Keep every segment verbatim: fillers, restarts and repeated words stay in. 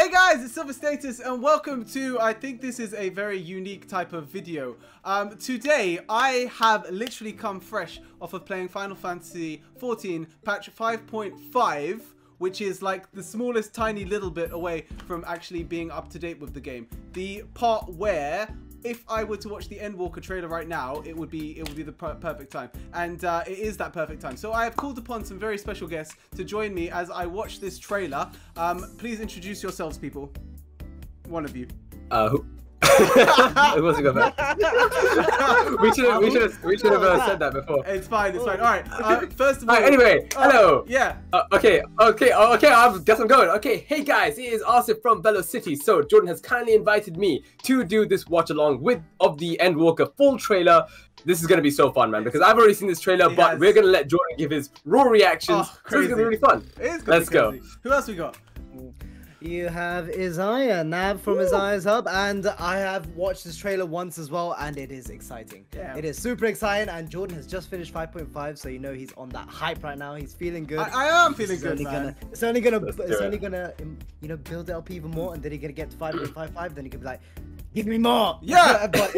Hey guys, it's Silver Status and welcome to, I think this is a very unique type of video. Um, today, I have literally come fresh off of playing Final Fantasy fourteen patch five point five, which is like the smallest tiny little bit away from actually being up to date with the game. The part where, if I were to watch the Endwalker trailer right now, it would be it would be the per perfect time. And uh, it is that perfect time. So I have called upon some very special guests to join me as I watch this trailer. Um, please introduce yourselves, people. One of you. Uh, who? It wasn't good, man. we should have, we should have, we should have uh, said that before. It's fine, it's fine. All right. Uh, first of all. All right, anyway, uh, hello. Yeah. Uh, okay, okay, okay. I guess I'm going. Okay, hey guys, it is Asif from Velocity. So Jordan has kindly invited me to do this watch along with of the Endwalker full trailer. This is gonna be so fun, man, because I've already seen this trailer, he but has... we're gonna let Jordan give his raw reactions. Oh, so it's gonna be really fun. It is gonna Let's be crazy. go. Who else we got? You have Izaya, Nab from Ooh. Izaya's Hub, and I have watched this trailer once as well, and it is exciting. Yeah. It is super exciting, and Jordan has just finished five point five, so you know he's on that hype right now. He's feeling good. I, I am feeling it's good, only man. Gonna, it's only gonna, Let's it's only it. gonna, you know, build it up even more, and then he's gonna get to five point five five. Then he could be like, give me more. Yeah. but,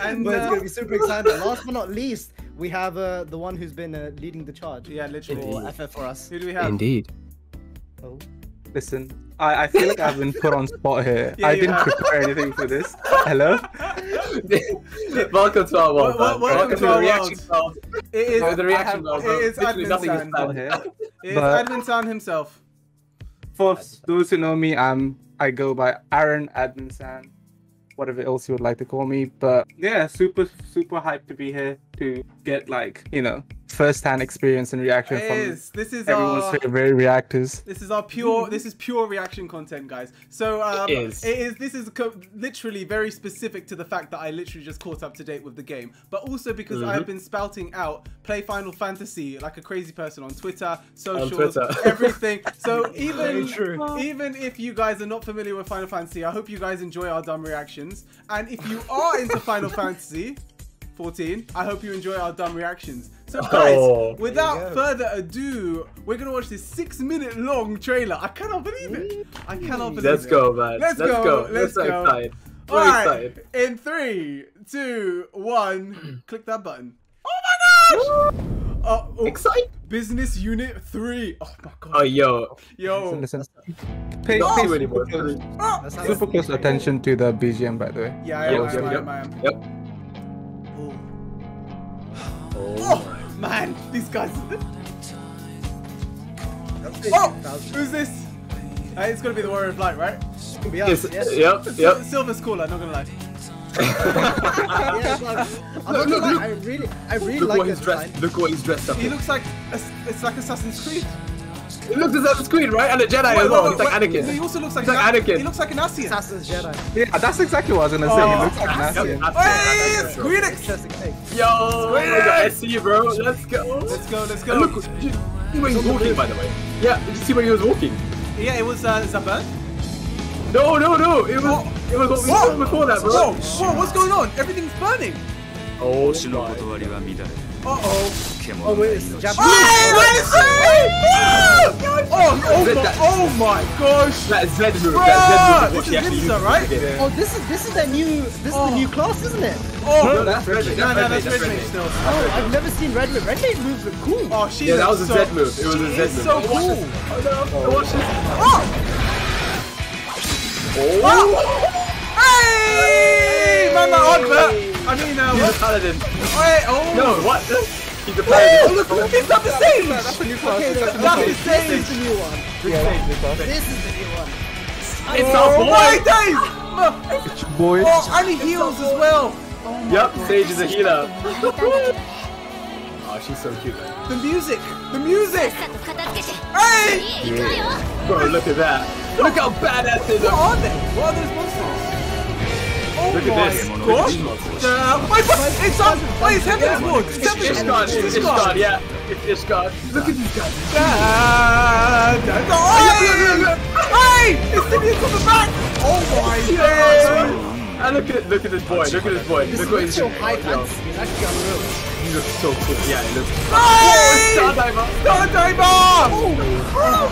and, but uh... it's gonna be super exciting. Last but not least, we have uh, the one who's been uh, leading the charge. Yeah, literally. Indeed. F F for us. Who do we have? Indeed. Oh. Listen, I, I feel like I've been put on spot here. Yeah, I didn't have. prepare anything for this. Hello? Welcome to our world. Welcome, welcome to our reaction world. It is, no, the reaction have, world. It is Admin San here. It is Admin San himself. For those who know me, I'm, I go by Aaron Admin San, whatever else you would like to call me. But yeah, super, super hyped to be here to get like, you know, first-hand experience and reaction it from is. This is everyone's our, favorite reactors. This is our pure. This is pure reaction content, guys. So um, it, is. it is. This is co literally very specific to the fact that I literally just caught up to date with the game, but also because mm-hmm. I've been spouting out play Final Fantasy like a crazy person on Twitter, socials, on Twitter. everything. So even even if you guys are not familiar with Final Fantasy, I hope you guys enjoy our dumb reactions. And if you are into Final Fantasy fourteen, I hope you enjoy our dumb reactions. So guys, oh, without further ado, we're gonna watch this six-minute long trailer. I cannot believe it. I cannot believe Let's it. Go, man. Let's, Let's go. go. Let's We're go. Excited. All We're right. Excited. In three, two, one, click that button. Oh my gosh! Uh, oh, Excite business unit three. Oh my god. Oh yo, yo. Listen, listen. Pay no, super, anymore, close, oh, super close attention to the B G M, by the way. Yeah, I am. Yep, I am. Yep, I am. Yep. I am. Yep. Oh, oh man, these guys. Oh, who's this? Uh, it's gonna be the Warrior of Light, right? It be us, yes. Yep, yep. Silver's cooler, not gonna lie. yeah, like, I, look, look, like, look. I really, I really look like this design. Look what he's dressed up. He in. looks like a, it's like Assassin's Creed. He looks like Assassin's Creed, right? And a Jedi wait, as well. Wait, wait, it's like Anakin. He also looks like, like Anakin. He looks like an Asian. Assassin's Jedi. Yeah, that's exactly what I was gonna say. Oh, he looks like an Asian. Hey, it's Squeenix. Yo, oh my God, I see you, bro. Let's go. Let's go. Let's go. And look, did you see where he was walking, by the way? Yeah, did you see where he was walking? Yeah, it was uh, Zaban. No, no, no. It was. What? It was what we saw before that, bro. Whoa, whoa, what's going on? Everything's burning. Oh, shit. Uh oh. Oh, wait, it's Japanese. Oh, oh, oh, oh, my, oh my gosh. That is Zed move. That is Zed move. This is Ninja, right? Yeah. Oh, this is this is that new this oh. is the new class, isn't it? Oh, no, that's Red Mage. No, no, that's Red Mage still. Oh, I've never seen Red Mage. Red Mage moves are cool. Oh, she yeah, that was so, a Zed move. It was a Zed move. So cool. Oh no, oh. watch this. Oh. Oh. oh. Hey, man, that advert. I mean, uh, he's what? a paladin. Wait, oh. No, what? He's a paladin. Ooh, look, look, he's not the Sage. That's a new class. Okay, that's that's the Sage. This is the new one. Yeah. This is the new one. It's oh, our boy. My days. It's your boy. Oh, and he it's heals as well. Oh yep, God. Sage is a healer. Oh, she's so cute, man. The music. The music. Hey. Yeah. Bro, look at that. Look how badass they are. What are they? What are those monsters? Oh Look at this. Gosh. Uh, wait, wait, it's on. Wait, it's Heavensward. It's Ishgard. It's Ishgard, yeah. It's Ishgard. Look at these guys. Hey! It's the music on the back! Oh my god! And look at look at this boy. Look at this boy. Look at his high pants. He's actually unreal. He looks so cool. Yeah, he looks. Hey! Stardiver! Stardiver! Oh!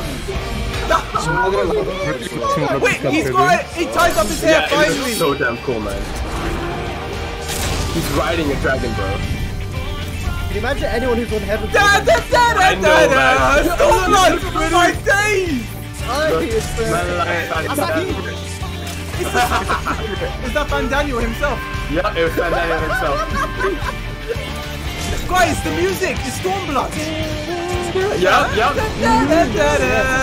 Wait, he's got it! He ties up his hair, yeah, finally! So damn cool, man. He's riding a dragon, bro. Can you imagine anyone who's on Heaven's Dad, that's that! I know, man! It's all alive for my days! I hate it, sir. Is that Fandaniel himself? Yeah, it was Fandaniel himself. Guys, the music is Stormblood. Yeah, yeah.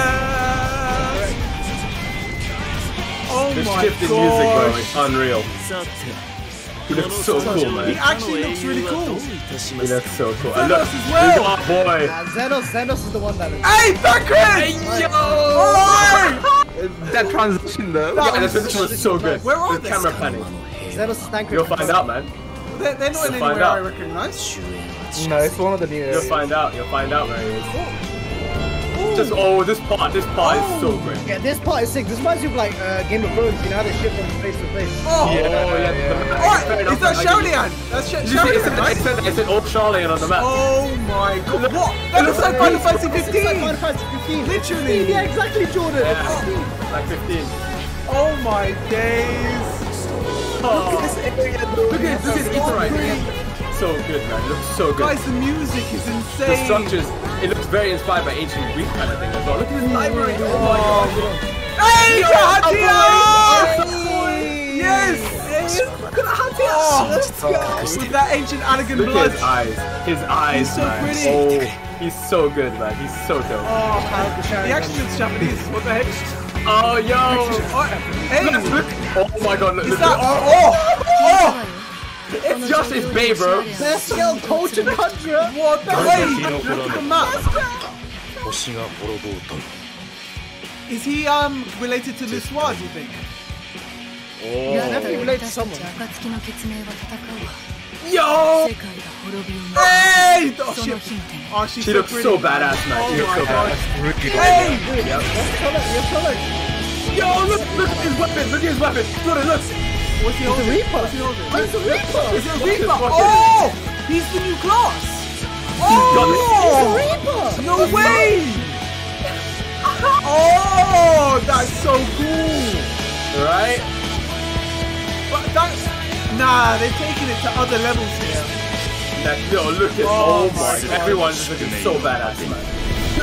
Oh the my shifted gosh. Music, bro, unreal. He looks so cool, man. He actually looks really cool. He looks so cool. Zenos look, as well. Our boy. Uh, Zenos, Zenos is the one that is. Hey, Thancred! Hey, yo! Oh! That transition though, that yeah, was, transition was so good. Where are they? Camera planning. Thancred. You'll find out, man. They're, they're not you'll in anywhere I recognize. No, it's one of the new areas. You'll find out. You'll find out where he is. Ooh. Just oh, this part, this part oh. is so great. Yeah, this part is sick. This reminds you of like uh, Game of Thrones. You know how they shift from place to place. Oh, yeah. Oh, yeah, yeah. Right, is that Sharlayan? That's Sh Sharlayan, right? It said all Sharlayan on the map. Oh my God! What? That looks like Final Fantasy fifteen. fifteen. Literally! Yeah, exactly, Jordan! Yeah. Oh. Like fifteen. Oh my days! Oh. Look at this area though! Look at this, it's right here. So good, man. It looks so good. Guys, the music is insane! The structures, it looks very inspired by ancient Greek kind of thing as well. Look at this library! Oh, oh my God! Hey, Graha Tia! Yes! Look at Graha Tia! Oh, with that ancient elegant blood! Look at his eyes. His eyes, He's so man. Pretty. Oh. He's so good, man. He's so dope. Oh, he actually looks Japanese. What the heck? Oh, yo! Oh, hey! Look, look. Oh my God! Look, look, look. Oh, oh, oh! It's just his babe, bro. Best girl, coach, and country. What the heck? Look at the map. Is he um related to this one? Do you think? Oh. Yeah, definitely related to someone. Yo! Hey! Oh, she, oh, she so looks pretty. So badass, man. Oh she looks so gosh. Badass. Hey! Yep. Yo, look, look at his weapon. Look at his weapon. Jordan, look. What's he holding? Reaper. What's he holding? What's a Reaper? Is it a Reaper? Oh! He's the new class. Oh! He's a Reaper. No way! Oh! That's so cool. Right? But that's... Nah, they're taking it to other levels here. That, yo, look at oh, oh my God. Everyone's looking so badass, man.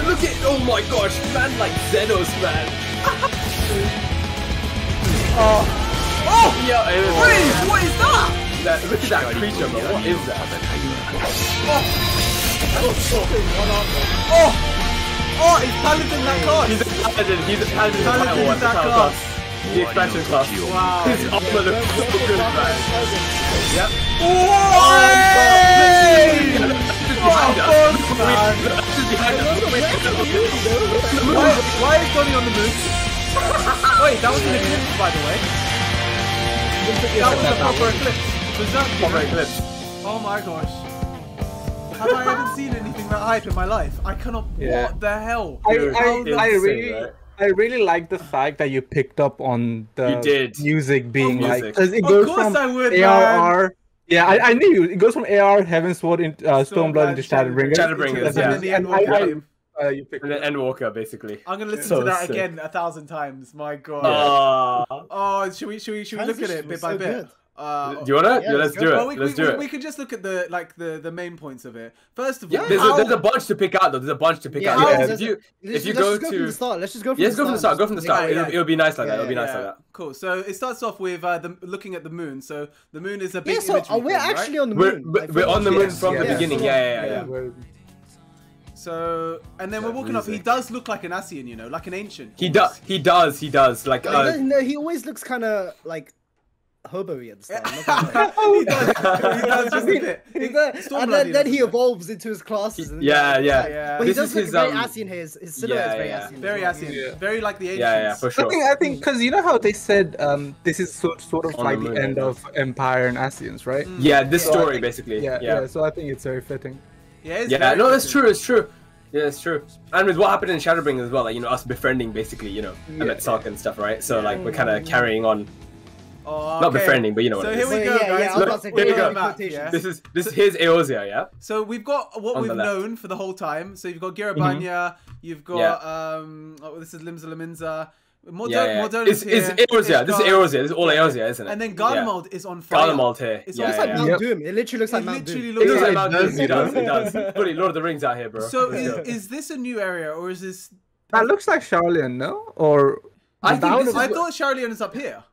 Look at, oh my gosh, man like Zenos, man. Oh, oh, yeah, it is. Wait, what is that? that? Look at that creature, bro. What is that? Oh, oh, oh, he's Paladin that class. He's a Paladin. He's a Paladin. Paladin that, that class. class. The expansion class. Wow. His armor looks so good, man. Yep. Why is Donnie on the move? Wait, that was an eclipse, by the way. That was a proper eclipse. Berserk proper eclipse. Oh my gosh. Have I ever seen anything that hype in my life? I cannot. Yeah. What the hell? I, I, I really. I really like the fact that you picked up on the music being oh, music. like. It goes of course from I would, A R R. Man. Yeah, I, I knew you. It goes from A R, Heavensward, in, uh, Stormblood into Shadowbringers. Shadowbringers, yeah. And then the Endwalker. I, I, uh, you picked and then Endwalker, basically. I'm gonna listen so to that sick. again a thousand times. My God. Yeah. Oh, should we? Should we? Should we look at it bit by so bit? Good. Uh, do you wanna? Yeah, yeah, let's do it. Well, we, let's we, do we, it. We could just look at the like the the main points of it. First of all, yeah, there's, how... a, there's a bunch to pick out though. There's a bunch to pick yeah, out. Yeah. If you if you go, go to the start, let's just go from yeah, the start. Let's go from the start. Go from the start. Yeah, yeah. It'll, it'll be nice like yeah, that. It'll be yeah, nice yeah. like that. Cool. So it starts off with uh, the looking at the moon. So the moon is a big. Yeah, so are we thing, actually right? on the moon? We're, we're on the moon yes, from yes, the yes, beginning. Yeah, yeah, yeah. So, and then we're walking music. up, he does look like an Asien, you know, like an ancient. He does, he does, he does. Like, he always looks kind of like hobo-y and stuff. He does, he does just a bit. He, and then, then he evolves into his classes. He, yeah, yeah, yeah. But this he does look his, very um, Asian here. His silhouette yeah, is very yeah. Asian. Very well. Asian. Yeah. Very like the ancients. Yeah, yeah, for sure. I think, I think, because you know how they said um, this is sort, sort of On like the, moon, the end yeah. of Empire and Asians, right? Mm. Yeah, this so story, think, basically. Yeah, yeah, yeah, so I think it's very fitting. Yeah, it's yeah very no, that's true, it's true. Yeah, it's true. And with what happened in Shadowbringers as well, like, you know, us befriending, basically, you know, Emmett Sark and stuff, right? So, like, we're kind of carrying on Oh, okay. Not befriending, but you know what so it is. So here we go, yeah, guys. Yeah, Look, here we go. Map, yeah. This is this so, here's Eorzea, yeah. So we've got what On we've known for the whole time. So you've got Girabanya, mm-hmm. you've got yeah. um. Oh, this is Limsa Laminza. Mordor, yeah, yeah. Is here. It's Eorzea. This is Eorzea. This is all Eorzea, isn't it? And then Garlemald yeah. is on fire. Garlemald here. It's yeah, almost yeah, like Mount yep. Doom. It literally looks it like Mount Doom. Looks it looks like Mount Doom. It does. It does. Buddy, Lord of the Rings out here, bro. So is is this a new area or is this? That looks like Sharlayan, no? Or I thought Sharlayan is up here.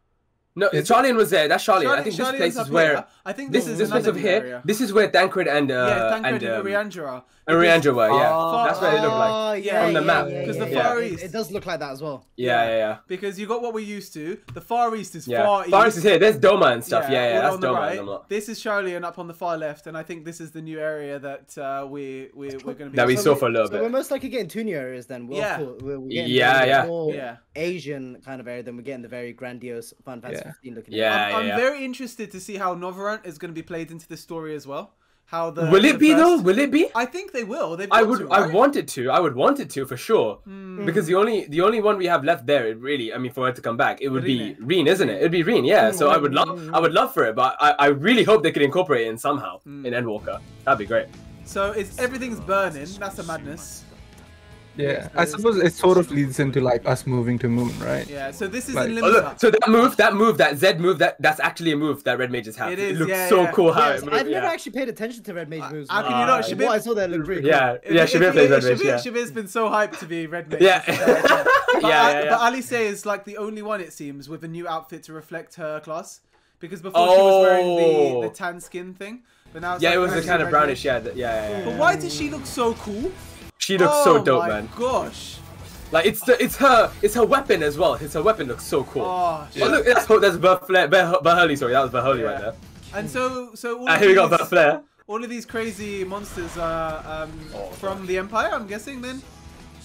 No, Sharlayan was there. That's Sharlayan. I think this place is where. I think this is this place over here. This is where Thancred and uh and Ariandra and Ariandra were. Yeah, that's what it looked like from the map. Because the Far East, it does look like that as well. Yeah, yeah, yeah. Because you got what we're used to. The Far East is Far East. Far East is here. There's Doma and stuff. Yeah, yeah, that's Doma. This is Sharlayan up on the far left, and I think this is the new area that we we we're gonna be that we saw for a little bit. We're most likely getting two new areas then. Yeah, yeah, yeah. Asian kind of area than we get in the very grandiose Final Fantasy fifteen looking. Yeah, I'm, yeah, I'm yeah. very interested to see how Novorant is going to be played into this story as well. How the will it be first... though? Will it be? I think they will. They've I would. To, right? I want it to. I would want it to for sure. Mm. Because the only the only one we have left there, it really. I mean, for her to come back, it would Rene. be Reen, isn't it? It'd be Reen. Yeah. Mm. So I would love. Mm. I would love for it, but I, I really hope they could incorporate it in somehow mm. in Endwalker. That'd be great. So it's everything's burning. That's a madness. Yeah, I suppose it sort of leads into like us moving to moon, right? Yeah, so this is like, oh, look, so that move, that move, that Z move, that that's actually a move that Red Mages have. It is. It looks yeah, so yeah. cool how yeah, it moves. I've never yeah. actually paid attention to Red Mage moves. How can you not? Shabir, I saw that look really cool. Yeah, yeah, Shabir plays Red Mage. Yeah. Shabir's been so hyped to be Red Mage. Yeah. yeah, yeah, yeah. But Alice is like the only one, it seems, with a new outfit to reflect her class. Because before oh. she was wearing the, the tan skin thing. But now it's yeah, like, it was the kind of brownish, yeah, yeah. But why does she look so cool? She looks oh so dope, man. Oh my gosh! Like it's the, it's her it's her weapon as well. It's her weapon looks so cool. Oh, oh look, that's that's Berhurley. Sorry, that was Berhurley yeah. right there. And so so all uh, of here these, we got Berflair. All of these crazy monsters are um, oh, from gosh. the Empire, I'm guessing then.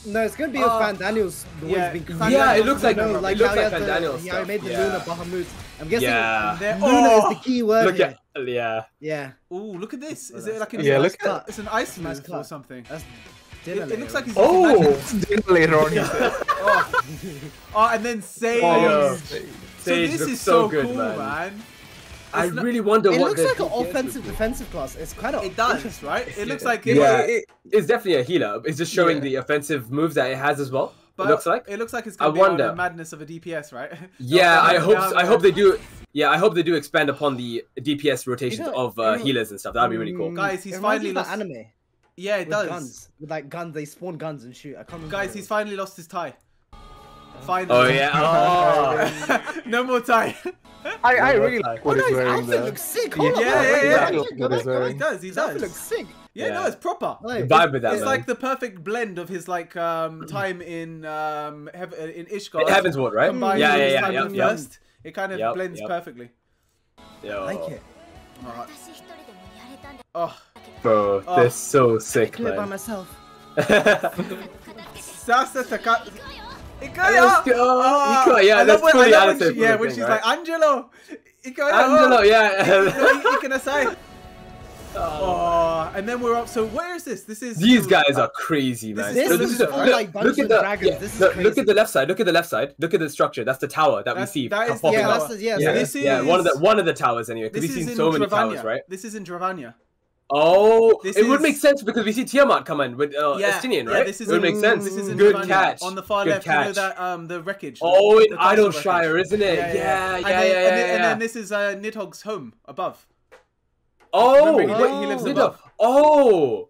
No, it's gonna be uh, Fandaniel's. Yeah, been Fandaniel's yeah, it looks like no, like, it looks like Fandaniel's. Yeah, I made the yeah. Luna Bahamut. I'm guessing yeah. Luna oh, is the key word. Look at, yeah. Yeah. Oh, look at this. Is it like an yeah, look at it's an ice mask or something? It, it looks like he's oh, it's dinner later on. oh. oh, and then Sage. Oh, Sage. So this is so, so good, cool, man. man. I not, really wonder it what it looks like. An offensive defensive class. It's kind of it does, right? It looks like it, yeah. it, it's definitely a healer. It's just showing yeah. the offensive moves that it has as well. But it looks like it looks like it's going to be the madness of a D P S, right? Yeah, I hope down, I down. hope they do. Yeah, I hope they do expand upon the D P S rotations you know, of uh, you know, healers and stuff. That'd be really cool, guys. He's finally lost anime. Yeah, it with does. Guns. With like guns, they spawn guns and shoot. I can't remember. Guys, he's finally lost his tie. Finally. Oh yeah. Oh. no more tie. I I really like what oh, no, he's wearing. His outfit looks sick. Yeah, yeah, yeah. He does. He does. Outfit looks sick. Yeah, yeah, no, it's proper. Like, vibe with that, it's man. like the perfect blend of his like um time in um in Ishgard. Heavensward, right? Combined yeah, yeah, yeah. yeah, yeah. First, it kind of yep, blends yep. perfectly. Yeah. I like it. Right. Oh. Bro, oh, they're so sick, I can man. I by myself. Sasa Taka... Ikoyo! Oh, yeah, that's fully cool Alice. She, yeah, when thing, she's right? like, Angelo! Ikoyo! Angelo, yeah! Ikanasai! Oh, and then we're up. So where is this? This is these guys are crazy, man. This, so this is a, look, like look at the dragons. Yeah, this is look, look at the left side. Look at the left side. Look at the structure. That's the tower that that's, we see. That is, yeah, that's the, yeah, yeah, so this yeah, is, one of the one of the towers anyway. Because we've seen so many towers, right? This is in Dravania. Oh, this it is... would make sense because we see Tiamat come in with uh, yeah. Estinien, right? Yeah, this is it would make sense. This is good Dravania. catch on the far Good left. Catch. You know that um the wreckage. Oh, in Idyllshire, isn't it? Yeah, yeah, yeah, yeah. And then this is uh Nidhogg's home above. Oh, he, oh, he lives above. Oh,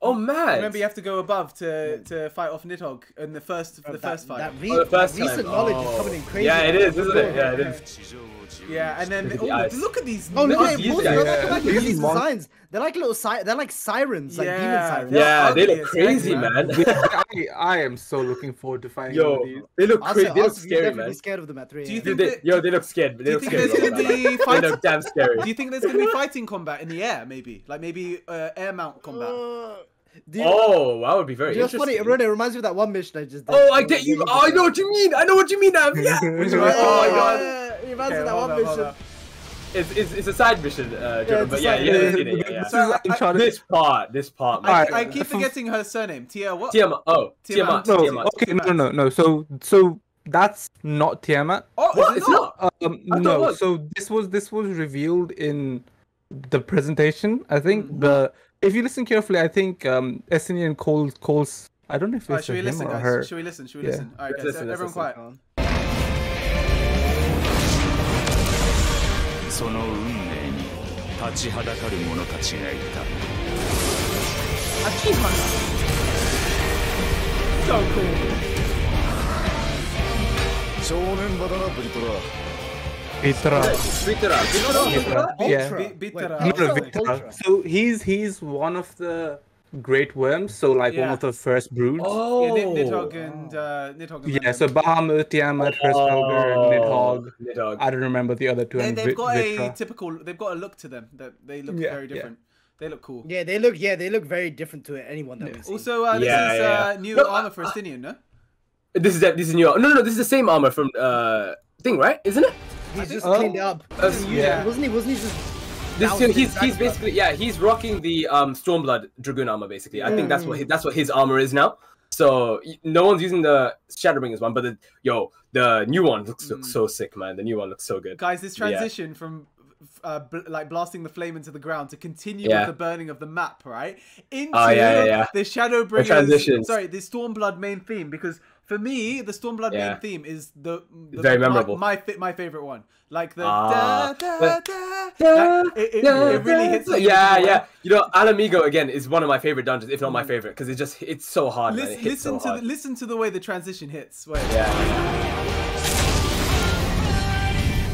oh man! Remember, you have to go above to to fight off Nidhogg in the first the oh, first that, fight. That oh, the first recent time. knowledge oh. is coming in crazy. Yeah, it is, isn't it? Yeah, it is. Yeah, and then oh, yeah, look at these. Oh, look at these, yeah, like, yeah. like, these, these designs. They're like little si They're like sirens, like yeah. demon sirens. Yeah, they look crazy, man. I, I am so looking forward to finding yo, these. They look crazy. They look scary, man. Scared of them at three. Do you think they, yo, they look scared. They look scared. They look damn scary. Do you think there's gonna be fighting combat in the air? Maybe, like maybe uh, air mount combat. You, oh, that would be very interesting. Funny, it really reminds me of that one mission I just did. Oh, I get you. Oh, I know what you mean. I know what you mean, now. Yeah. oh my god. It reminds me of that one mission. Hold on, hold on. It's, it's, it's a side mission, uh, yeah, but yeah, yeah, yeah, yeah, yeah. So I, I, this part, this part. I, I keep forgetting her surname. Tia what? Tiamat. Oh, Tiamat. No, okay, no, no, no. So, so that's not Tiamat. Oh, what? It's not. not? Um, no. So this was this was revealed in the presentation. I think mm-hmm. the if you listen carefully, I think um, Estinien calls calls. I don't know if it's right, him listen, or guys? her. Should we listen? Should we yeah. listen? All right, guys. Listen, so everyone, quiet. On. So cool. Bitra. Bitra. Bitra. Yeah. Bitra. Bitra. So he's he's one of the great worms, so like yeah. one of the first broods. Oh. Yeah, Nidhogg and uh, Nidhogg. And yeah, so Bahamut, Tiamat, Herskelger, Nidhogg. Nidhogg. I don't remember the other two. And, and they've got Bitra. a typical. They've got a look to them that they look yeah, very different. Yeah. They look cool. Yeah, they look. Yeah, they look very different to anyone that yeah. we've Also, uh, this yeah, is yeah. Uh, new no, armor for Estinien, no? This is that. This is new. No, no, no. This is the same armor from uh thing, right? Isn't it? He's just oh. cleaned up. Uh, yeah. Wasn't he? Wasn't he just? This too, he's he's basically yeah he's rocking the um Stormblood Dragoon armor basically. I mm. think that's what his, that's what his armor is now. So no one's using the Shadowbringers one, but the, yo the new one looks, mm. looks so sick, man. The new one looks so good. Guys, this transition yeah. from uh, bl like blasting the flame into the ground to continue yeah. with the burning of the map right into oh, yeah, yeah, yeah. the Shadowbringers. The sorry, the Stormblood main theme because. For me, the Stormblood yeah. main theme is the, the very memorable. My my, my favorite one, like the ah, da, da, da, da, like, it, it, yeah, it really hits. Like yeah, yeah. One. You know, Alamigo again is one of my favorite dungeons, if not my favorite, because it just it's so hard. Listen, man. It hits listen so to hard. The, listen to the way the transition hits. Wait. Yeah.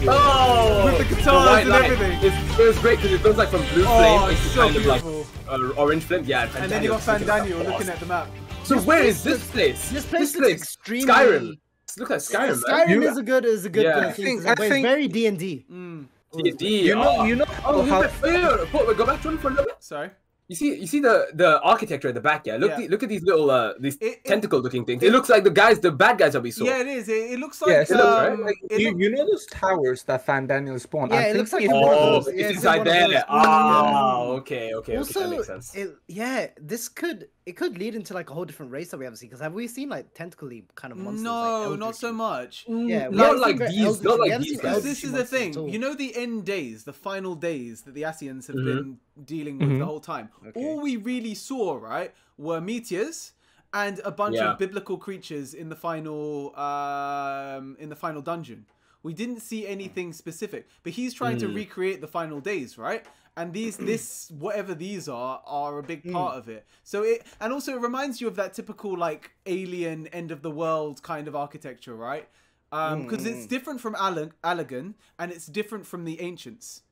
Oh, with the guitars the and everything. It's, it was great because it goes like from blue oh, flame to so kind beautiful. of like uh, orange flame. Yeah, Fandaniel, and then you got Fandaniel looking awesome. at the map. So this where place, is this place? This place, this place looks extremely... Skyrim. Look at Skyrim. Skyrim you... is a good, is a good yeah. place. I think, I think... very D and D. Mm. D and D. You know, oh. you know. Oh, how... Wait, go back to him for a little bit. Sorry. You see, you see the the architecture at the back. Yeah, look, yeah. The, look at these little uh, these it, tentacle-looking things. It, it looks like the guys, the bad guys that we saw. Yeah, it is. It, it looks like. Yeah, it um, looks, right? like you, you know those towers that Fandaniel spawned. Yeah, I it looks like. Oh, it's yeah, inside there. Ah, oh, okay, okay, also, okay. That makes sense. It, yeah, this could it could lead into like a whole different race that we haven't seen. Because have we seen like tentacle-y kind of monsters? No, like not so much. Mm, yeah, not like these. Not like these. This is the thing. You know the end days, the final days that the Asians have been dealing with the whole time. Okay. All we really saw, right, were meteors and a bunch yeah. of biblical creatures in the final um, in the final dungeon. We didn't see anything specific, but he's trying mm. to recreate the final days, right? And these, this, whatever these are, are a big part mm. of it. So it, and also it reminds you of that typical like alien end of the world kind of architecture, right? Because um, mm. it's different from Allegan and it's different from the Ancients.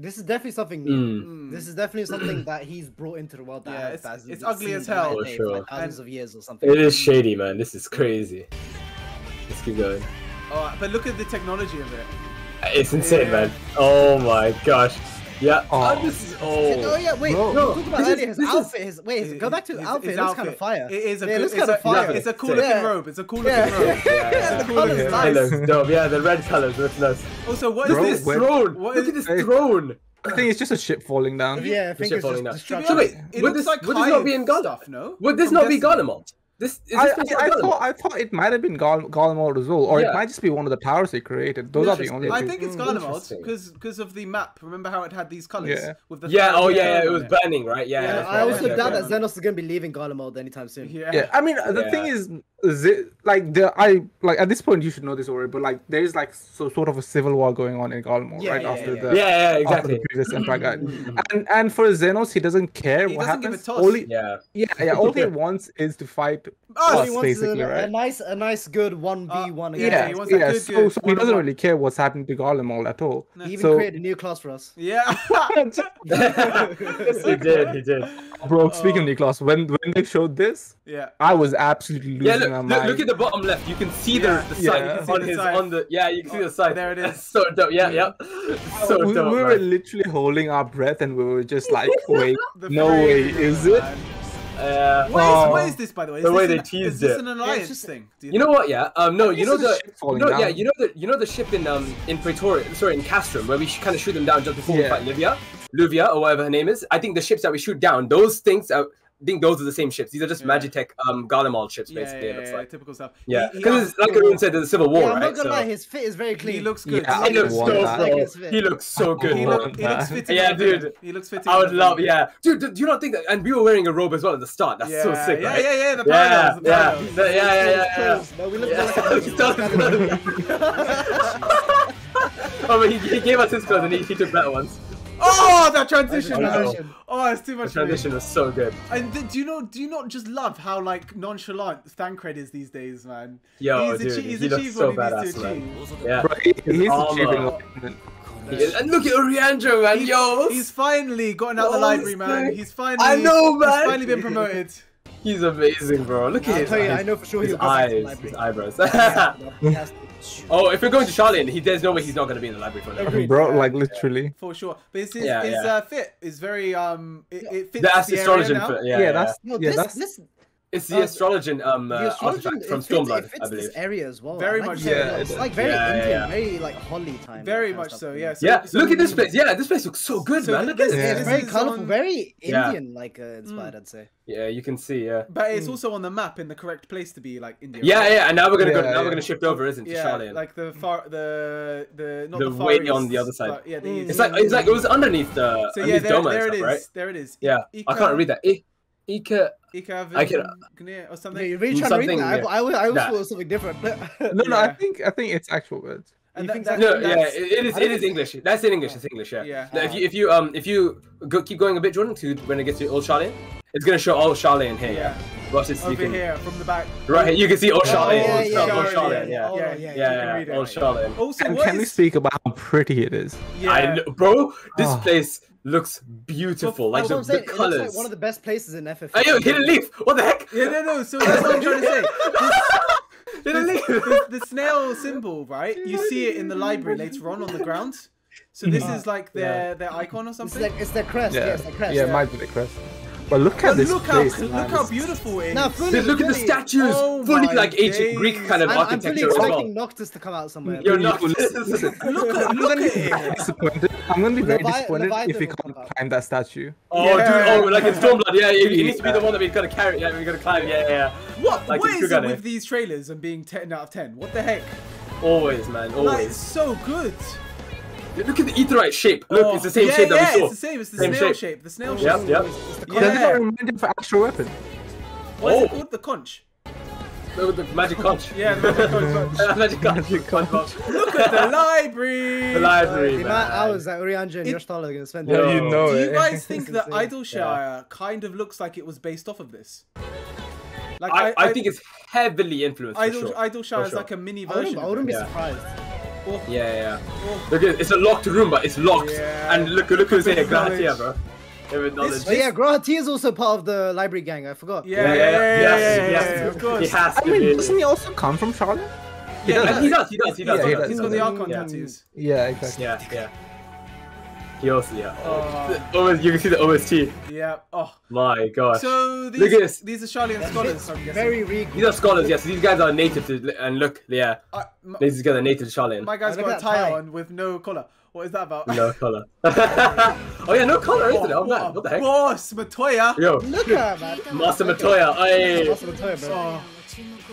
This is definitely something new. Mm. This is definitely something that he's brought into the world. That yeah, it's, thousands, it's ugly as hell. For sure. Like thousands and of years or something. It is shady, man. This is crazy. Let's keep going. Oh, but look at the technology of it. It's insane, yeah. man. Oh my gosh. Yeah. Oh, this is, oh. oh yeah. Wait. Bro. No. We talked about earlier. His outfit. His, wait. His, go back to his outfit. It looks kind of fire. It is a yeah, good. It's, it's, a, fire. It's a cool looking yeah. robe. It's a cool looking yeah. robe. Yeah. yeah. The cool colors yeah. nice. It looks dope. Yeah. The red colors. That's nice. Also, what Bro, is this when... throne? What is... Look at this hey. throne. I think it's just a ship falling down. Yeah. I think it's falling down. So wait. It would this not be in Garlemald? No. Would this not be Garlemald? This, is I, this I, I thought I thought it might have been Garlemald as well, or yeah. it might just be one of the towers they created. Those are the only. I two. think it's Garlemald because because of the map. Remember how it had these colors yeah. with the yeah. Oh yeah, it was it. burning, right? Yeah. yeah, yeah I right. also yeah, doubt yeah. that Zenos is gonna be leaving Garlemald anytime soon. Yeah. yeah. I mean, the yeah. thing is, is it, like the I like at this point you should know this already, but like there is like so, sort of a civil war going on in Garlemald yeah, right yeah, after yeah. the yeah, yeah exactly after the previous empire guy, and and for Zenos he doesn't care he what doesn't happens. Give a toss. Only yeah yeah yeah all he wants is to fight. Oh, he wants a, right? a nice, a nice, good one v one. Yeah, yeah. He, yeah. Good, so, good so he doesn't really care what's happened to Garlemald at all. No. He even so... created a new class for us. Yeah, he did, he did. Bro, speaking oh. of new class, when when they showed this, yeah, I was absolutely losing yeah, look, my mind. Look, look at the bottom left. You can see yeah. the, the yeah. sign yeah. on the his side. on the yeah. You can see oh, the sign. There it is. So dope. Yeah, yeah. yeah. So we, dope, we were man. literally holding our breath, and we were just like, wait, no way, is it? Uh, what, oh, is, what is this, by the way? Is the way they an, teased is this it. An alliance yeah, just, thing? Do you, you know what? Yeah. Um. No. You know the. You know, yeah. You know the. You know the ship in um in Pretoria. Sorry, in Castrum, where we kind of shoot them down just before yeah. we fight Livia, Luvia, or whatever her name is. I think the ships that we shoot down, those things are I think those are the same ships. These are just yeah. Magitek um, Garlemald ships, basically. Yeah, yeah, it looks like. Yeah, typical stuff. Yeah, because like Arun said, there's a civil war, yeah, I'm not right? gonna so... lie, his fit is very clean. He looks good. Yeah, he, looks so like he looks so good. He, look, he looks fitting. Yeah, dude. He looks fitting. I would love, yeah. Dude, do you not think that? And we were wearing a robe as well at the start. That's yeah, so sick, yeah, right? Yeah, yeah, yeah. The yeah, yeah, the, yeah, yeah, yeah, yeah. No, we look yeah. Oh, but he, he gave us his clothes and he, he took better ones. Oh, that transition! transition. Oh, it's too much. The transition was so good. And th do you know? Do you not just love how like nonchalant Thancred is these days, man? Yo, he's dude, he's he looks so badass, man. Yeah, bro, he, he's achieving. Is. And look at Oriandro, man. He's, yo, he's finally gotten out oh, the library, man. He's finally. I know, man. He's finally been promoted. He's amazing, bro. Look I'll at his eyes. You, I know for sure his eyes, his eyebrows. Oh, if we're going to Sharlayan, he there's no way he's not going to be in the library for now. Bro, like literally. Yeah. For sure. But his yeah, yeah. uh, fit is very um. It, it fits that's the Astrologian area now. Fit. Yeah, yeah, yeah. That's no, yeah, this, that's. This, it's the Astrologian um uh, the Astrologian, from Stormblood, it fits I believe. This area as well. Very like much so. Yeah, it's like very yeah, Indian, yeah. very like Holly time. Very much so, yeah. So, yeah. So look at this place. Yeah, this place looks so good, so man. Look at this. Yeah, it's very colorful, very Indian like uh, inspired, I'd say. Yeah, you can see. Yeah, but it's mm. also on the map in the correct place to be like India. Yeah, right? Yeah, and now we're gonna yeah, go. Now yeah. we're gonna shift over, isn't it? Yeah, Sharlayan. Like the far, the the not the, the far way east, on the other side. Far, yeah, the mm. it's like it's like it was underneath the. So yeah, there, Doma there it stuff, is. Right? There it is. Yeah, Ika, I can't read that. I, Ika. Ika. I can. Or something. Yeah, you're really trying to read that. Yeah. I, I was I was nah. something different. But... no, no, yeah. I think I think it's actual words. And that, that, no, yeah, it is. It is English. That's in English. It's English. Yeah. yeah. No, if you if you um if you go, keep going a bit, Jordan, to when it gets to Old Sharlayan, it's gonna show Old Sharlayan here. Yeah. Watch this. Over you can, here, from the back. Right here, you can see Old Sharlayan. Oh, yeah, Old Sharlayan. Yeah, yeah, yeah. yeah, yeah. Old Sharlayan. Also, and can is... we speak about how pretty it is? Yeah. I know, bro, this oh. place looks beautiful. Well, like the, the colors. Like one of the best places in F F X I V. Oh, yo, hit a leaf. What the heck? Yeah, no, no. So that's what I'm trying to say. The, the, the snail symbol, right? You see it in the library later on on the ground. So this is like their yeah. their icon or something. It's, like, it's their crest. Yeah, yeah, it's their crest, yeah, yeah. It might be the crest. But look at but this look place. How, look how beautiful it is. Now, fully, look fully, at the statues. Oh fully like days. Ancient Greek kind of I'm, architecture. I'm fully expecting well. Noctis to come out somewhere. You're Noctis. Listen, look at, look at it. Disappointed. I'm going to be very Levi disappointed Levi if we can't climb that statue. Oh, yeah. Dude. Oh, like in Stormblood. Yeah, it, it needs to be the one that we've got to carry. Yeah, we've got to climb. Yeah, yeah. What? Like, what is it with these trailers and being ten out of ten? What the heck? Always, man. Always. That is so good. Look at the etherite shape. Look, oh, it's the same yeah, shape yeah, that we saw. It's the same. It's the same snail shape. shape. The snail yep, shape. Yep. It's the yeah, yeah. Does it not remind him for actual weapon? What oh. is it called? The conch. The, the magic conch. Yeah, the magic conch. The magic conch. conch. Look at the library. The library. The amount of hours that Urianja and Y'shtola are gonna spend. Yeah, you know Do it. you guys think that Idyllshire yeah. kind of looks like it was based off of this? Like I, I, I think it's heavily influenced. Idyllshire Idol, sure. is sure. like a mini version. I wouldn't be surprised. Oh. Yeah, yeah. Oh. Look, it's a locked room, but it's locked. Yeah. And look, look who's here, Graha Tia, bro. This, oh yeah, Graha Tia is also part of the library gang. I forgot. Yeah, yeah, yeah, yeah, yeah, yeah, yeah, yeah of course. He has to. I mean, be. doesn't he also come from Sharlayan? He, yeah, does. he does. He does. He does. Yeah, he does. He's got the Archon tattoos. Yeah, exactly. Yeah, yeah. He also, yeah. Oh. You can see the O S T. Yeah. Oh my gosh. So these, look at this. These are Sharlayan scholars. Very regal. These are scholars. Yes, yeah, so these guys are native to. And look, yeah. Uh, my, these guys are native to Sharlayan. My guy's oh, got a tie on with no collar. What is that about? No collar. Oh yeah, no collar, isn't it? Oh man, what the heck? Boss Matoya. Yo. Look at her, man. Master Matoya. Aye. Master Matoya, bro. Oh.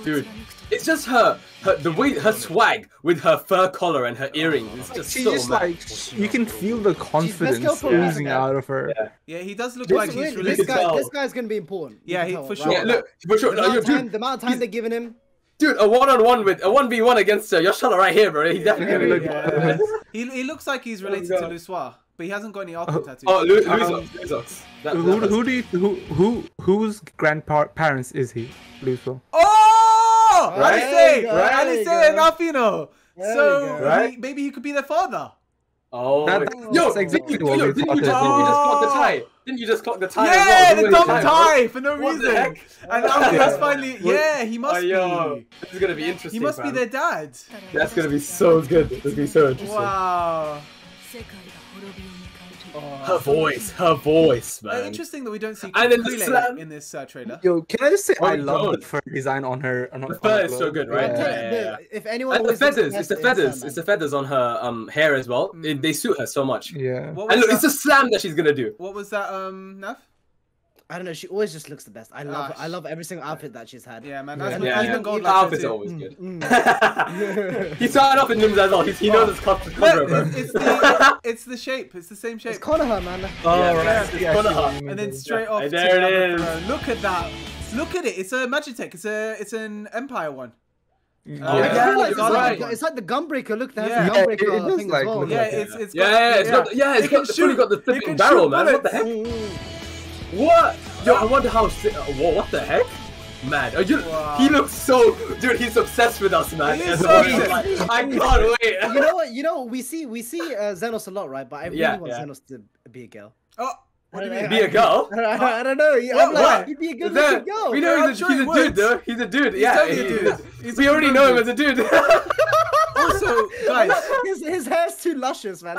Dude. It's just her, her, the way her swag with her fur collar and her earrings. It's just she's so just like you can feel the confidence oozing yeah. out of her. Yeah, yeah he does look this like really, he's really this, guy, this guy's gonna be important. Yeah, he, tell, for sure. Right? Yeah, look, for sure. The, no, amount, yo, time, dude, the amount of time they're giving him. Dude, a one-on-one -on -one with a one v one against uh, Y'shtola right here, bro. He definitely yeah, yeah, look yeah. he he looks like he's related oh, to Lusoir, but he hasn't got any Archon tattoos. Oh, Lusox. Who who do you who who whose grandparents is he? Lusoir. Oh. Right? Alice, right? Alice and Afino. So right? he, maybe he could be their father. Oh, that, that, yo, exactly yo, yo, didn't, you just, oh. didn't you just clock the tie? Didn't you just clock the tie? Yeah, as well? the dumb tie, tie for no what reason. And Afino's finally, yeah, he must oh, yo. be. This is gonna be interesting. He must man. be their dad. That's gonna be so good. That's gonna be so interesting. Wow. Oh, her voice, her voice, man. Uh, interesting that we don't see and then the in this uh, trailer. Yo, can I just say oh, I love God. the fur design on her? On her the fur is so good, right? Yeah, yeah, yeah, yeah. If anyone and the feathers, it's the feathers, it's the feathers on her um hair as well. Mm. It, they suit her so much. Yeah. And look, that? it's a slam that she's gonna do. What was that, um, Nav? I don't know. She always just looks the best. I love. Oh, her. I love every single outfit that she's had. Yeah, man. That's yeah. Even gold outfits are always good. Mm, mm. He started off in Nims as well. He, he knows it's Conor. It's, it's the shape. It's the same shape. It's Conor, man. Oh yeah, right. It's, it's yeah, Conor. And then straight yeah. off. And there it Conor. Is. Look at that. Look at it. It's a Magitek. It's a. It's an Empire one. Yeah, uh, yeah like, it's, right. like, it's like the Gunbreaker. Look, that's yeah, the Gunbreaker it thing like, as well. Yeah, it's it's yeah, it's got yeah, it's got surely got the flipping barrel, man. What the heck? What? Yo, I wonder how. What the heck? Man, are you, wow. he looks so. Dude, he's obsessed with us, man. He is so like, I can't wait. You know what? You know we see we see uh, Zenos a lot, right? But I really yeah, want yeah. Zenos to be a girl. Oh, what do you mean? Be a girl? I don't know. I don't know. What? I'm like, he'd be a good-looking girl. We know he's a, he's a dude, though. He's a dude. He's yeah, totally he, a dude. He's we a already know him as a dude. Also, guys, his, his hair's too luscious, man.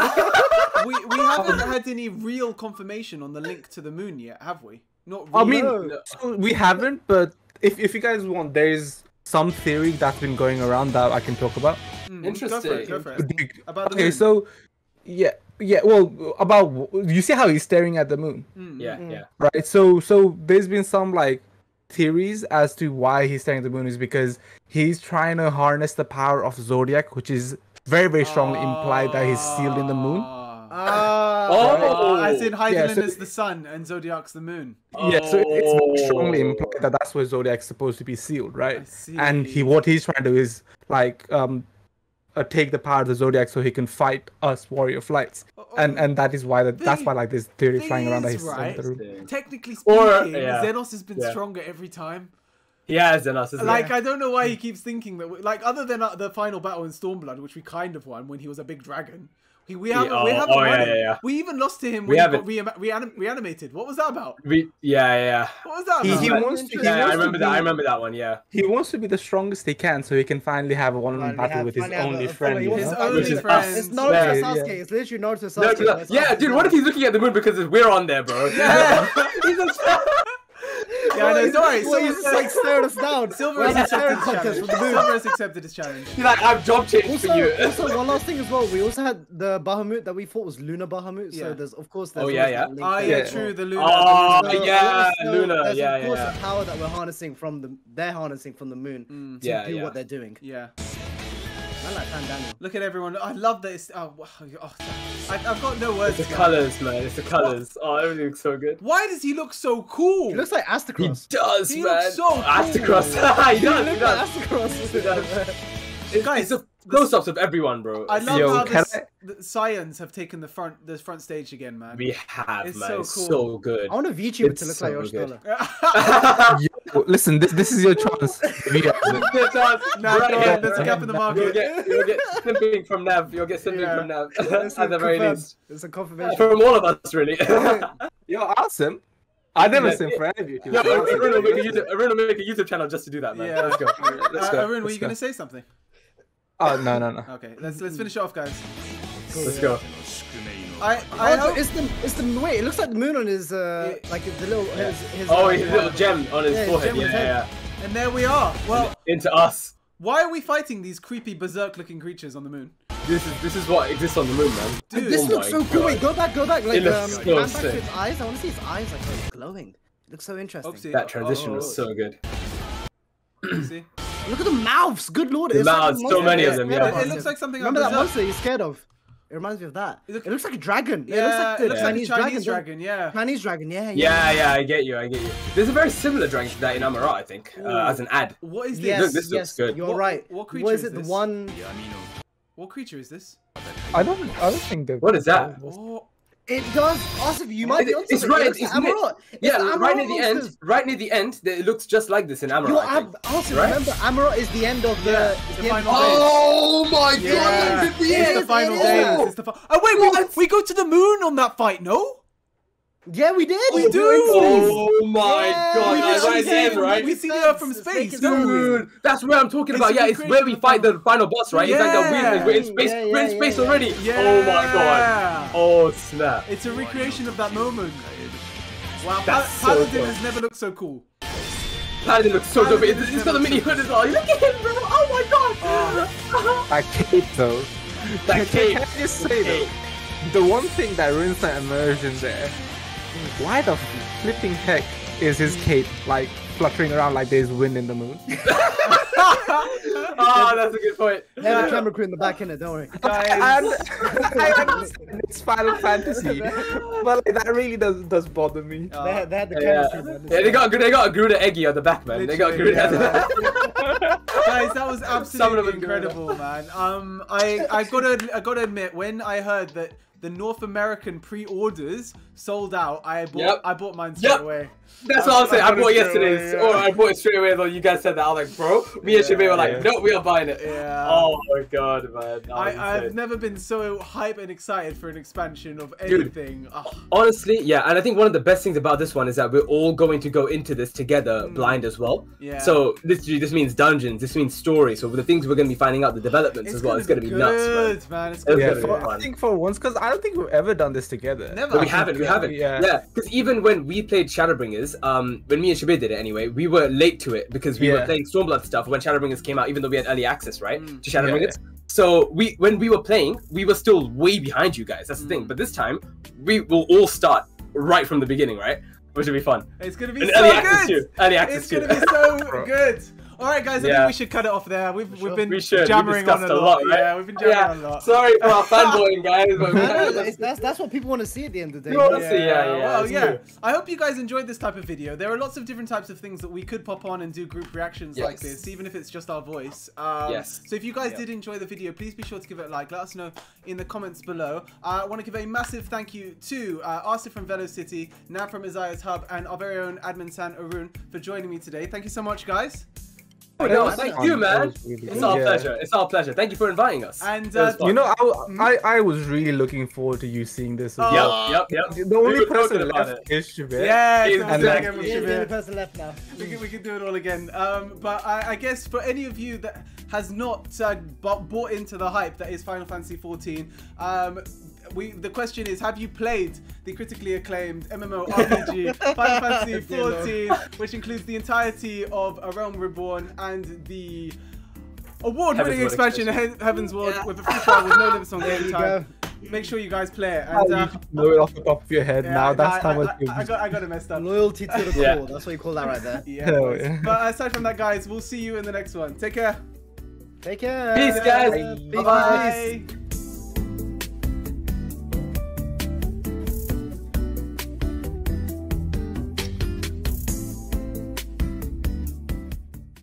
we we haven't had any real confirmation on the link to the moon yet, have we? Not really. I mean, no. so we haven't, but if, if you guys want, there's some theory that's been going around that I can talk about. Mm, Interesting. Go for it, go for it. About the moon. Okay, so, yeah, yeah, well, about, you see how he's staring at the moon? Mm. Yeah, mm. yeah. Right, so, so there's been some, like, theories as to why he's staring at the moon is because he's trying to harness the power of Zodiac, which is very, very strongly oh. implied that he's sealed in the moon. Uh, oh, as in Heidelin yeah, so is the sun and Zodiac's the moon. Yeah, oh. so it, it's very strongly implied that that's where Zodiac's supposed to be sealed, right? And he, what he's trying to do is like um, uh, take the power of the Zodiac so he can fight us warrior flights, oh, oh. and and that is why that, the, that's why like this theory is flying around that he's right. Technically speaking, or, yeah. Zenos has been yeah. stronger every time. Yeah, Zenos, isn't Like, it? I don't know why he keeps thinking that. We, like, other than uh, the final battle in Stormblood, which we kind of won when he was a big dragon, he, we haven't, yeah, oh, we haven't oh, won yeah, yeah, yeah. We even lost to him when we he got re re reanimated. What was that about? Re yeah, yeah. What was that about? He, he wants to, he yeah, wants I remember to be, that. I remember that one. Yeah. He wants to be the strongest he can, so he can finally have a one-on-one battle with his only friend. His you know? only which friend. Is it's not Sasuke. Yeah. It's literally not Sasuke. No, no, no. Yeah, dude. What if he's looking at the moon because we're on there, bro? Yeah. Yeah, well, I know. Sorry, well, so he's just like staring us down. Silver has accepted his challenge. Silver has accepted his challenge. He's like, I've job changed for you. Also, one last thing as well. We also had the Bahamut that we thought was Lunar Bahamut. Yeah. So there's, of course, there's. Oh yeah, yeah. Ah, yeah, there. True. The Lunar. Oh the Lunar. yeah, so Lunar. There's, yeah, of course, yeah. the power that we're harnessing from the they're harnessing from the moon mm. to yeah, do yeah. what they're doing. Yeah. I like Fandaniel. Look at everyone. I love that it's... Oh, wow. Oh, I, I've got no words. It's the colours, man. It's the colours. Oh, everything looks so good. Why does he look so cool? He looks like Astacross. He does, he man. He looks so cool. Astacross. he, he does, he does. Like Astacross. he does. It, Guys, it's a close-ups of everyone, bro. I love Yo, how this, I... the Scions have taken the front the front stage again, man. We have, it's man. So it's cool. so good. I want a VTuber to look so like Y'shtola. Yo, listen, this this is your chance. This your chance. Nah, right here, there's a gap in the market. You'll get, you'll get something from Nav. You'll get something yeah. from Nav. At the very least. It's a confirmation. From all of us, really. Yo, awesome. I never yeah, seen yeah. for any of you. Yeah, Arun will make a YouTube channel just to do that, man. Yeah, let's go. Let's go. Arun, were you going to say something? Oh no no no! Okay, let's let's finish it off, guys. Cool. Let's go. I I hope it's the it's the wait. It looks like the moon on his uh yeah. like the little yeah. his, his oh his little gem on his yeah, forehead. Yeah, yeah, yeah. And there we are. Well, into us. Why are we fighting these creepy berserk-looking creatures on the moon? This is this is what exists on the moon, man. Dude, and this oh looks so God. cool. Wait, go back, go back. Like it um, so back to his eyes. I want to see his eyes like oh, glowing. It looks so interesting. Oopsie. That transition oh. was so good. See. Look at the mouths, good lord. The mouths, like so many of them, yeah. yeah. It, it looks like something Remember that monster you're scared of? It reminds me of that. It looks, it looks like a dragon. Yeah, yeah, it looks like the yeah. Chinese, Chinese dragon, dragon, yeah. Chinese dragon, yeah, yeah. Yeah, yeah, I get you, I get you. There's a very similar dragon to that in Amaurot, I think, uh, as an ad. What is this? Yes, Look, this yes, looks good. You're what, right. What creature what is, is it? The one... What creature is this? I don't I don't think that... What is that? Oh. It does, Asif, you might be on It's right, it's Amaurot. Yeah, Amaurot right near the monsters. end, right near the end, it looks just like this in Amaurot. Yo, I think. Asif, right? remember, Amaurot is the end of the... Yeah, it's the the final oh my yeah. god, it's the end! It's the final day. It's the fi oh wait, what? We, we go to the moon on that fight, no? Yeah, we did! We, we do! Oh my yeah. god, that's right there, right? We see the Earth from space, dude! That's where I'm talking it's about, yeah, it's where we fight the final boss, right? Yeah. It's like that weird thing, we're in space, yeah, yeah, we're in space yeah, yeah. already! Yeah. Oh my god! Oh snap! It's a recreation of that moment. Wow, that's Pal so Paladin cool. has never looked so cool. Paladin looks so dope, it's, it's got the mini hood as well, look at him bro! Oh my god! Oh. That cape though. That cape! Can I just say though, the one thing that ruins that immersion there why the flipping heck is his cape like fluttering around like there's wind in the moon? Oh, that's a good point. They have a camera crew in the back, innit? Don't worry. And, I understand it's Final Fantasy, but like, that really does does bother me. Oh, they, had, they had the camera crew. Yeah, yeah, they got they got a Gruda Eggy on the back, man. Literally, they got a Gruda. Yeah, the guys, that was absolutely incredible, man. Um, I I gotta I gotta admit, when I heard that the North American pre-orders sold out, I bought yep. I bought mine straight yep. away. That's I, what I'm saying. I, I bought, bought yesterday's, away, yeah. or I bought it straight away. Though you guys said that, I was like, bro, me yeah, and Shabir were yeah. like, no, we are buying it. Yeah. Oh my god, man. No, I, I've never been so hype and excited for an expansion of anything. Dude, oh. Honestly, yeah. And I think one of the best things about this one is that we're all going to go into this together, mm. blind as well. Yeah. So literally, this means dungeons. This means story. So the things we're going to be finding out, the developments it's as well. It's going to be nuts, man. man. It's going to be fun. I think for once, because I don't think we've ever done this together. Never. But we haven't. We haven't. Yeah. Yeah. Because even when we played Shadowbringers. Um, when me and Shabir did it anyway, we were late to it because we yeah. were playing Stormblood stuff when Shadowbringers came out, even though we had early access, right, mm. to Shadowbringers. Yeah, yeah. So we, when we were playing, we were still way behind you guys. That's mm. the thing. But this time, we will all start right from the beginning, right? Which will be fun. It's gonna be and so early access good. Too. Early access it's gonna too. Be so good. All right, guys, I yeah. think we should cut it off there. We've sure. we've been we jammering we on a lot. lot right? Yeah, we've been jammering yeah. on a lot. Sorry for our fanboying, guys. But no, no, it's, that's that's what people want to see at the end of the day. Yeah, yeah, yeah. yeah, well, yeah. I hope you guys enjoyed this type of video. There are lots of different types of things that we could pop on and do group reactions yes. like this, even if it's just our voice. Um, yes. So if you guys yeah. did enjoy the video, please be sure to give it a like. Let us know in the comments below. Uh, I want to give a massive thank you to uh, Asif from Velocity, Nav from Izaya's Hub, and our very own Admin San Arun for joining me today. Thank you so much, guys. Oh, no, thank you, on, man. Really it's our yeah. pleasure. It's our pleasure. Thank you for inviting us. And uh, you know, I, I I was really looking forward to you seeing this. As well. Yep, yep, yep. The only we person left is Shabir. Yeah, he's and like, he's the only person left now. We can we can do it all again. Um, but I, I guess for any of you that has not uh, bought into the hype that is Final Fantasy fourteen, um. We, the question is, have you played the critically acclaimed MMORPG Final Fantasy fourteen, which includes the entirety of A Realm Reborn and the award-winning expansion Heavensward yeah. with a free trial with no limits on game time? Go. Make sure you guys play it. And, uh, you know it off the top of your head yeah, now. That's I, how I, I, I, got, I got it messed up. Loyalty to the core. Yeah. That's what you call that right there. Yeah. Oh, yeah. But aside from that, guys, we'll see you in the next one. Take care. Take care. Peace, guys. Bye. Bye. Bye.